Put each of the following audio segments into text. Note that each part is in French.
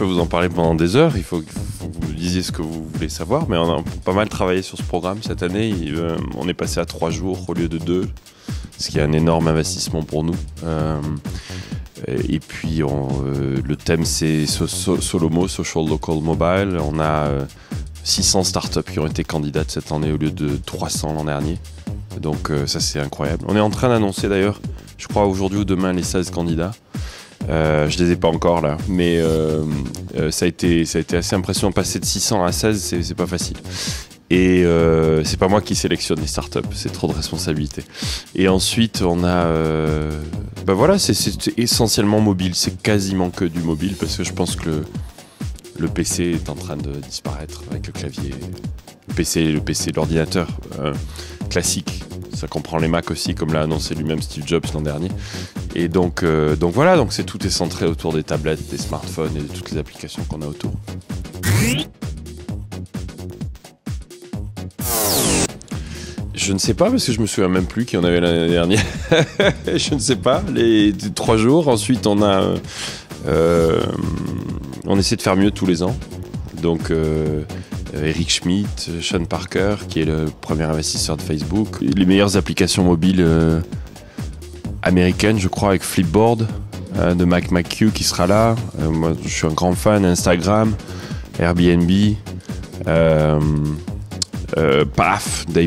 peux vous en parler pendant des heures, il faut que vous disiez ce que vous voulez savoir, mais on a pas mal travaillé sur ce programme cette année. On est passé à 3 jours au lieu de 2, ce qui est un énorme investissement pour nous. Et puis le thème c'est Solomo, Social Local Mobile. On a 600 startups qui ont été candidates cette année au lieu de 300 l'an dernier. Donc ça c'est incroyable. On est en train d'annoncer d'ailleurs, je crois aujourd'hui ou demain, les 16 candidats. Je les ai pas encore là, mais ça a été assez impressionnant. Passer de 600 à 16, c'est pas facile. Et c'est pas moi qui sélectionne les startups, c'est trop de responsabilité. Et ensuite, on a... bah voilà, c'est essentiellement mobile, c'est quasiment que du mobile, parce que je pense que le PC est en train de disparaître avec le clavier. Le PC, l'ordinateur classique. Ça comprend les Mac aussi, comme l'a annoncé lui-même Steve Jobs l'an dernier. Et donc voilà, donc tout est centré autour des tablettes, des smartphones et de toutes les applications qu'on a autour. Je ne sais pas, parce que je me souviens même plus qu'il y en avait l'année dernière. Je ne sais pas, les 3 jours. Ensuite, on essaie de faire mieux tous les ans. Donc... Eric Schmidt, Sean Parker, qui est le premier investisseur de Facebook. Les meilleures applications mobiles américaines, je crois, avec Flipboard, de Mike McQue qui sera là. Moi, je suis un grand fan. Instagram, Airbnb, Dave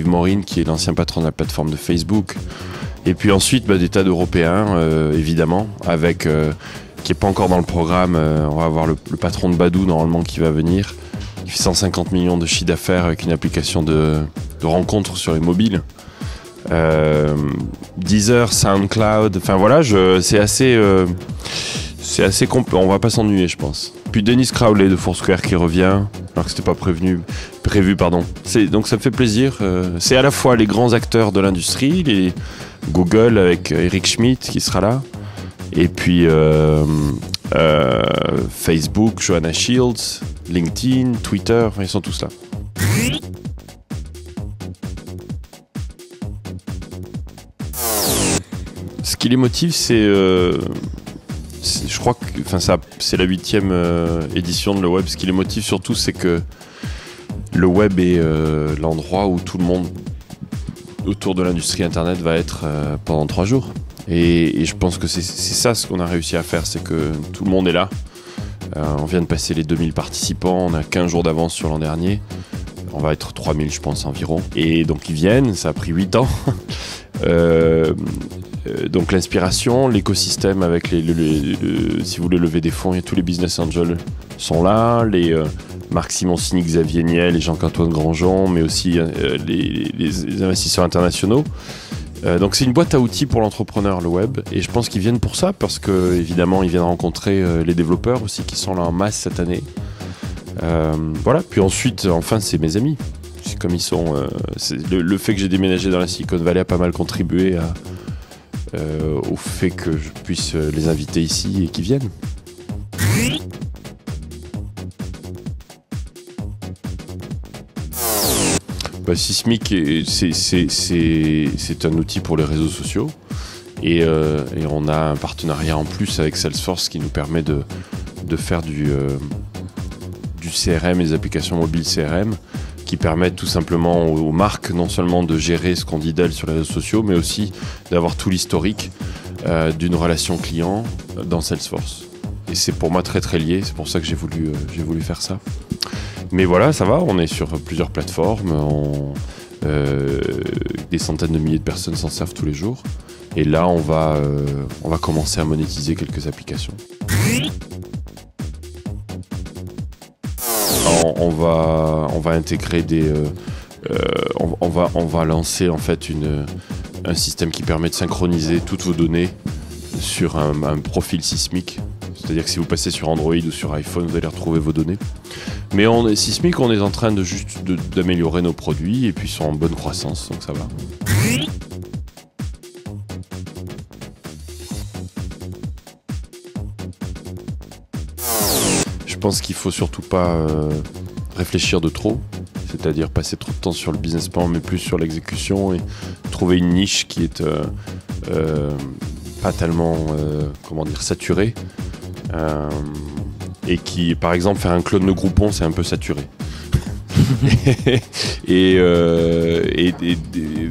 Morin, qui est l'ancien patron de la plateforme de Facebook. Et puis ensuite, des tas d'Européens, évidemment, avec qui n'est pas encore dans le programme. On va avoir le patron de Badou, normalement, qui va venir. Il fait 150 millions de chiffre d'affaires avec une application de rencontre sur les mobiles. Deezer, Soundcloud, enfin voilà, c'est assez complet, on va pas s'ennuyer je pense. Puis Dennis Crowley de Foursquare qui revient, alors que c'était pas prévu pardon. Donc ça me fait plaisir, c'est à la fois les grands acteurs de l'industrie, les Google avec Eric Schmidt qui sera là, et puis Facebook, Joanna Shields, LinkedIn, Twitter, ils sont tous là. Ce qui les motive, je crois que c'est la 8e édition de le web. Ce qui les motive surtout, c'est que le web est l'endroit où tout le monde autour de l'industrie Internet va être pendant 3 jours. Et je pense que c'est ça ce qu'on a réussi à faire, c'est que tout le monde est là. On vient de passer les 2000 participants, on a 15 jours d'avance sur l'an dernier. On va être 3000 je pense environ. Et donc ils viennent, ça a pris 8 ans. Donc l'inspiration, l'écosystème avec si vous voulez lever des fonds, et tous les business angels sont là, les Marc-Simoncini, Xavier Niel et Jean-Antoine Grandjean, mais aussi les investisseurs internationaux. Donc c'est une boîte à outils pour l'entrepreneur, le web, et je pense qu'ils viennent pour ça parce que évidemment ils viennent rencontrer les développeurs aussi qui sont là en masse cette année. Voilà. Puis ensuite, enfin, c'est mes amis. C'est comme ils sont. Le fait que j'ai déménagé dans la Silicon Valley a pas mal contribué au fait que je puisse les inviter ici et qu'ils viennent. Sismic, c'est un outil pour les réseaux sociaux et on a un partenariat en plus avec Salesforce qui nous permet de faire du CRM, les applications mobiles CRM qui permettent tout simplement aux marques non seulement de gérer ce qu'on dit d'elles sur les réseaux sociaux mais aussi d'avoir tout l'historique d'une relation client dans Salesforce. Et c'est pour moi très très lié, c'est pour ça que j'ai voulu faire ça. Mais voilà, ça va, on est sur plusieurs plateformes, des centaines de milliers de personnes s'en servent tous les jours. Et là, on va commencer à monétiser quelques applications. Alors, on va intégrer on va lancer en fait un système qui permet de synchroniser toutes vos données sur un profil Sismic. C'est-à-dire que si vous passez sur Android ou sur iPhone, vous allez retrouver vos données. Mais Sismic, on est en train d'améliorer nos produits et puis ils sont en bonne croissance, donc ça va. Je pense qu'il ne faut surtout pas réfléchir de trop, c'est-à-dire passer trop de temps sur le business plan, mais plus sur l'exécution et trouver une niche qui est pas tellement saturée. et qui, par exemple, faire un clone de Groupon, c'est un peu saturé. et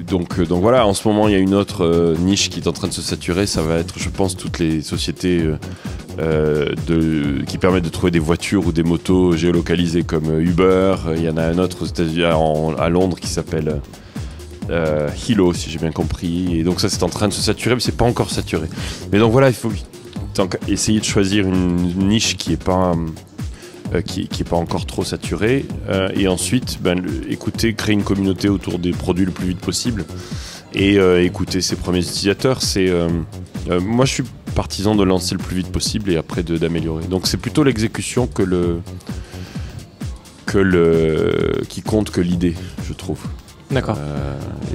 donc voilà, en ce moment il y a une autre niche qui est en train de se saturer, ça va être, je pense, toutes les sociétés qui permettent de trouver des voitures ou des motos géolocalisées comme Uber. Il y en a un autre aux États-Unis, à Londres, qui s'appelle Hilo, si j'ai bien compris, et donc ça c'est en train de se saturer, mais c'est pas encore saturé. Mais donc voilà, il faut essayer de choisir une niche qui est pas qui n'est pas encore trop saturé, et ensuite créer une communauté autour des produits le plus vite possible et écouter ses premiers utilisateurs. Moi je suis partisan de lancer le plus vite possible et après d'améliorer, donc c'est plutôt l'exécution qui compte que l'idée, je trouve. D'accord.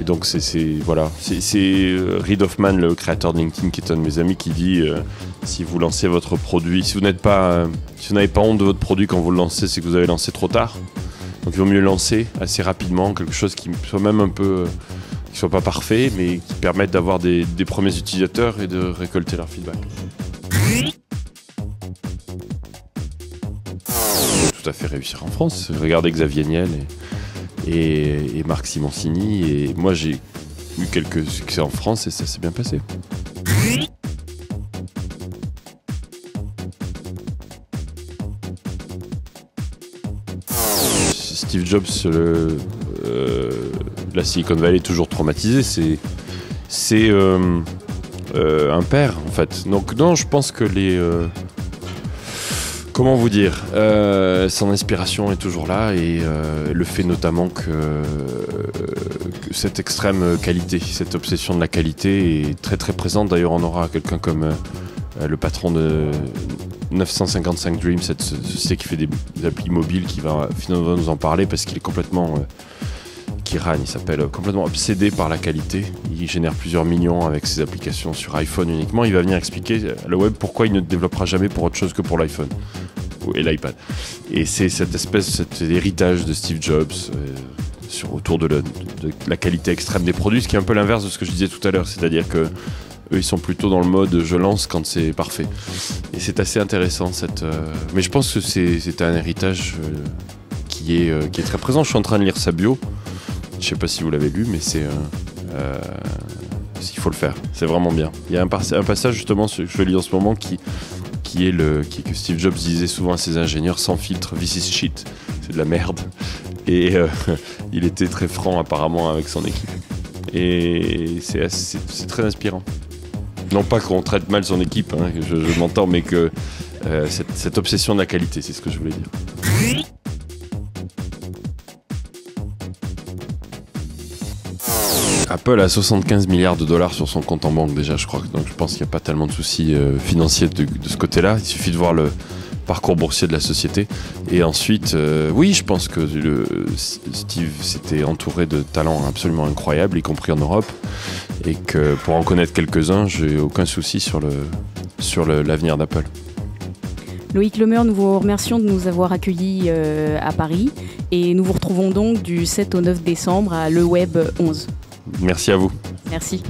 Et donc c'est Reid Hoffman, le créateur de LinkedIn, qui est un de mes amis, qui dit si vous lancez votre produit, si vous n'avez pas honte de votre produit quand vous le lancez, c'est que vous avez lancé trop tard. Donc il vaut mieux lancer assez rapidement quelque chose qui soit même un peu qui soit pas parfait, mais qui permette d'avoir des premiers utilisateurs et de récolter leur feedback. Tout à fait réussir en France. Regardez Xavier Niel et Marc-Simoncini, et moi j'ai eu quelques succès en France et ça s'est bien passé. Steve Jobs, la Silicon Valley est toujours traumatisée, c'est un père en fait. Donc non, je pense que comment vous dire, son inspiration est toujours là, et le fait notamment que cette extrême qualité, cette obsession de la qualité est très très présente. D'ailleurs, on aura quelqu'un comme le patron de 955 Dream, cette société qui fait des applis mobiles, qui va finalement nous en parler parce qu'il est complètement... Kiran, il s'appelle, complètement obsédé par la qualité. Il génère plusieurs millions avec ses applications sur iPhone uniquement. Il va venir expliquer le web pourquoi il ne développera jamais pour autre chose que pour l'iPhone et l'iPad. Et c'est cet héritage de Steve Jobs autour de la qualité extrême des produits, ce qui est un peu l'inverse de ce que je disais tout à l'heure. C'est-à-dire que eux, ils sont plutôt dans le mode je lance quand c'est parfait. Et c'est assez intéressant. Mais je pense que c'est un héritage qui est très présent. Je suis en train de lire sa bio. Je sais pas si vous l'avez lu, mais il faut le faire. C'est vraiment bien. Il y a un passage justement que je lis en ce moment que Steve Jobs disait souvent à ses ingénieurs sans filtre, this is shit, c'est de la merde. Et il était très franc apparemment avec son équipe. Et c'est très inspirant. Non pas qu'on traite mal son équipe, hein, je m'entends, mais que cette obsession de la qualité, c'est ce que je voulais dire. Apple a 75 milliards de dollars sur son compte en banque déjà, je crois. Donc je pense qu'il n'y a pas tellement de soucis financiers de ce côté-là. Il suffit de voir le parcours boursier de la société. Et ensuite, oui, je pense que Steve s'était entouré de talents absolument incroyables, y compris en Europe. Et que pour en connaître quelques-uns, j'ai aucun souci sur l'avenir d'Apple. Loïc Lemeur, nous vous remercions de nous avoir accueillis à Paris. Et nous vous retrouvons donc du 7 au 9 décembre à Le Web 11. Merci à vous. Merci.